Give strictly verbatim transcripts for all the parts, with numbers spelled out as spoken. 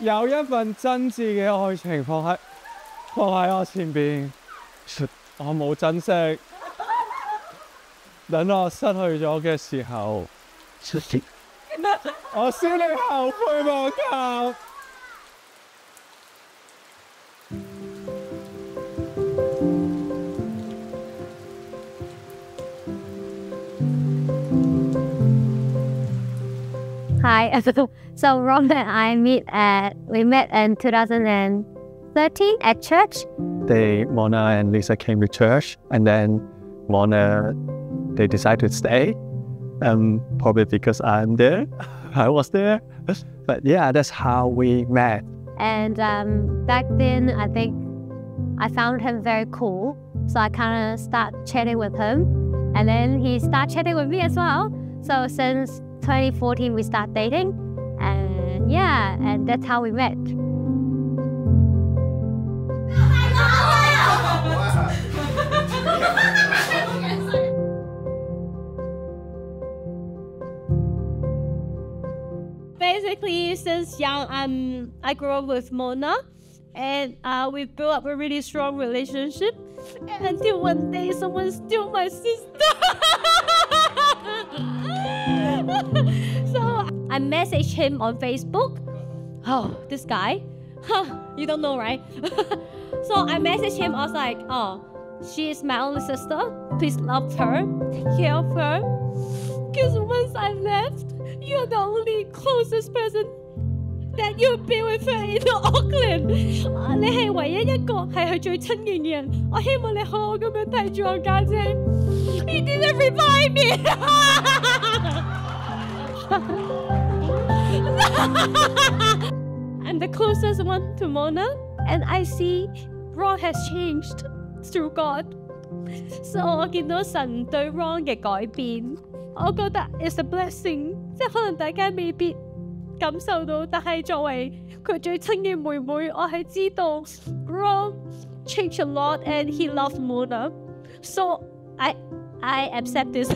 有一份真摯嘅愛情放喺放喺我前邊，我冇珍惜。等我失去咗嘅時候，我笑你後悔莫及。Hi, so Ron and I meet at we met in two thousand thirteen at church. They Mona and Lisa came to church, and then Mona they decided to stay, um, probably because I'm there, I was there. But yeah, that's how we met. And um, back then, I think I found him very cool, so I kind of started chatting with him, and then he started chatting with me as well. So since twenty fourteen we started dating, and yeah, and that's how we met. Basically, since young, um, I grew up with Mona, and uh, we built up a really strong relationship until one day someone stole my sister. So I messaged him on Facebook. Oh, this guy, huh, you don't know, right? So I messaged him. I was like, oh, she is my only sister. Please love her, take care of her. Because once I left, you're the only closest person that you'll be with her in Auckland. 你係唯一一個係佢最親近嘅人。我希望你好好咁樣睇住我家姐。He didn't reply me. I'm the closest one to Mona, and I see Ron has changed through God. So I can see God's change in Ron. I think it's a blessing. I mean, maybe you may not feel it, but as his most dearest sister, I know Ron changed a lot, and he loved Mona. So I, I accept this.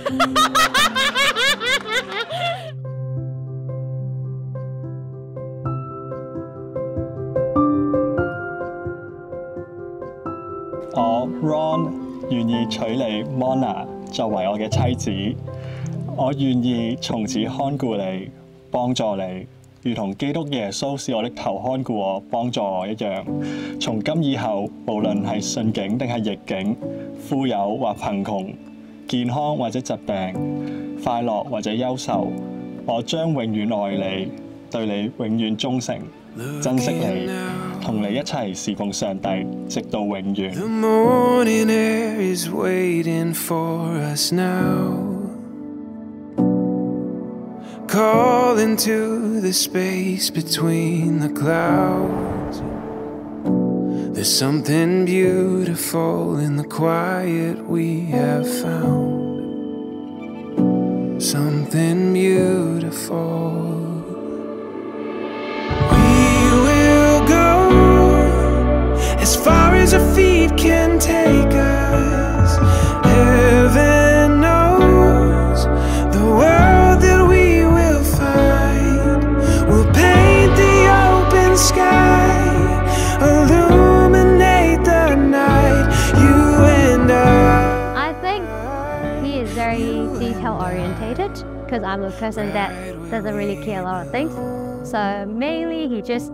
Ron 願意娶你 Mona 作為我嘅妻子，我願意從此看顧你、幫助你，如同基督耶穌是我的頭看顧我、幫助我一樣。從今以後，無論係順境定係逆境，富有或貧窮，健康或者疾病，快樂或者憂愁，我將永遠愛你，對你永遠忠誠，珍惜你。 同你一齊侍奉上帝，直到永遠。The morning air is waiting for us now, calling to the space between the clouds. There's something beautiful in the quiet we have found, something beautiful. As far as our feet can take us, heaven knows the world that we will find. We'll paint the open sky, illuminate the night, you and I. I think he is very detail-orientated, because I'm a person that doesn't really care a lot of things. So mainly he just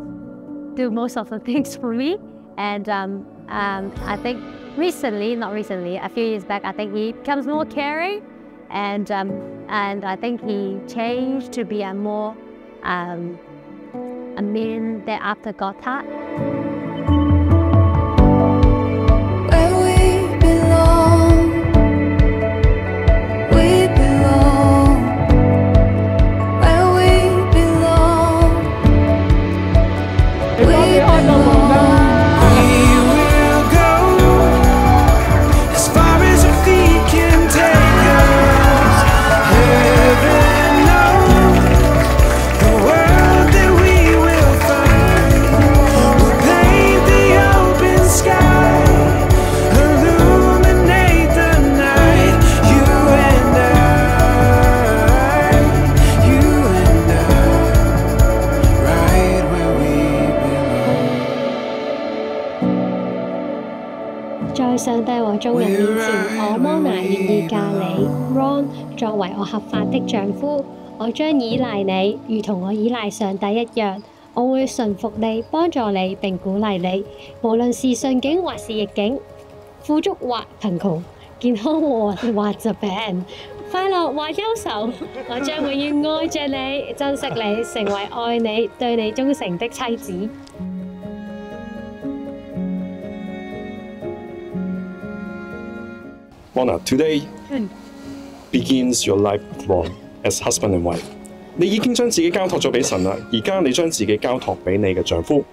do most of the things for me. And um, um, I think recently, not recently, a few years back, I think he becomes more caring, and um, and I think he changed to be a more um, a man that after God's heart. Where we belong, we belong. Where we belong, we belong. We'll 上帝和眾人面前，我 Mona 願意嫁你 ，Ron 作為我合法的丈夫。我將依賴你，如同我依賴上帝一樣。我會順服你，幫助你並鼓勵你，無論是順境或是逆境，富足或貧窮，健康和或疾病，快樂或憂愁。我將永遠愛著你，珍惜你，成為愛你、對你忠誠的妻子。 Mona, today begins your life long as husband and wife. 你已經將自己交託咗俾神啦，而家你將自己交託俾你嘅丈夫。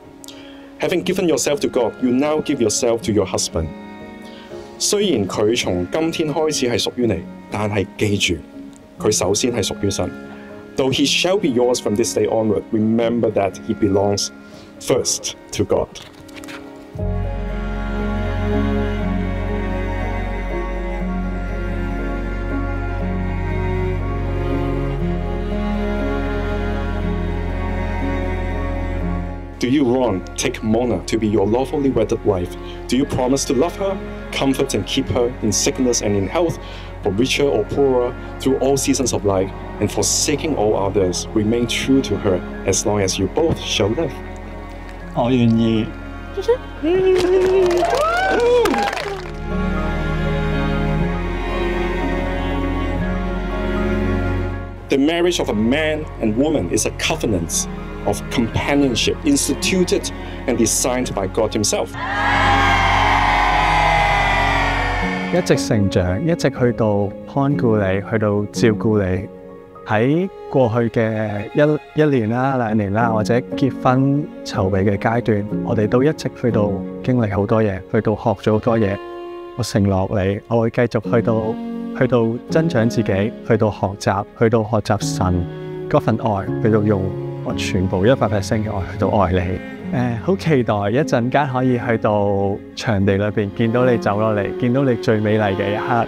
Having given yourself to God, you now give yourself to your husband. 雖然佢從今天開始係屬於你，但係記住，佢首先係屬於神。Though he shall be yours from this day onward, remember that he belongs first to God. Do you, Ron, take Mona to be your lawfully wedded wife? Do you promise to love her, comfort and keep her in sickness and in health, for richer or poorer, through all seasons of life, and forsaking all others, remain true to her as long as you both shall live? 我願意。The marriage of a man and woman is a covenant of companionship instituted and designed by God Himself. 一直成長，一直去到看顧你，去到照顧你。喺過去嘅一一年啦、兩年啦，或者結婚籌備嘅階段，我哋都一直去到經歷好多嘢，去到學咗好多嘢。我承諾你，我會繼續去到去到增長自己，去到學習，去到學習神嗰份愛，去到用。 我全部一百 percent 嘅愛去到愛你，誒、呃、好期待一陣間可以去到場地裏邊見到你走落嚟，見到你最美麗嘅一刻。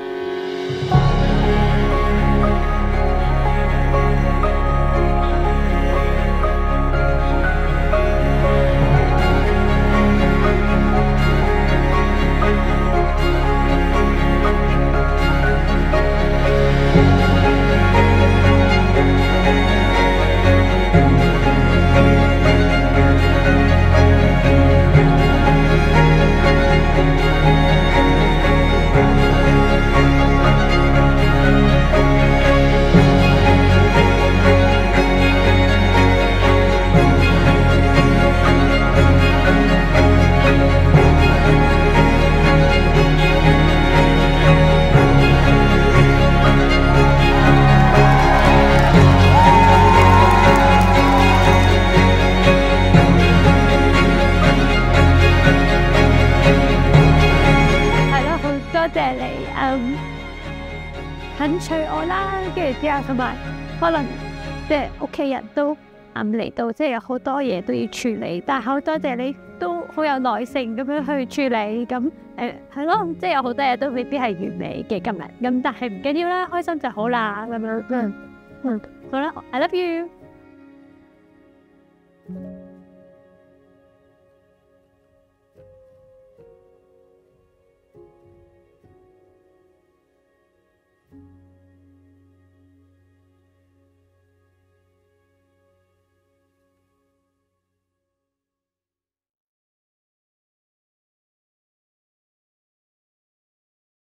肯娶我啦，跟住之後同埋可能即係屋企人都啱嚟到，即係有好多嘢都要處理。但係好多謝你都好有耐性咁樣去處理，咁誒係咯，即係有好多嘢都未必係完美嘅今日。咁但係唔緊要啦，開心就好啦咁樣。嗯嗯，好啦，I love you。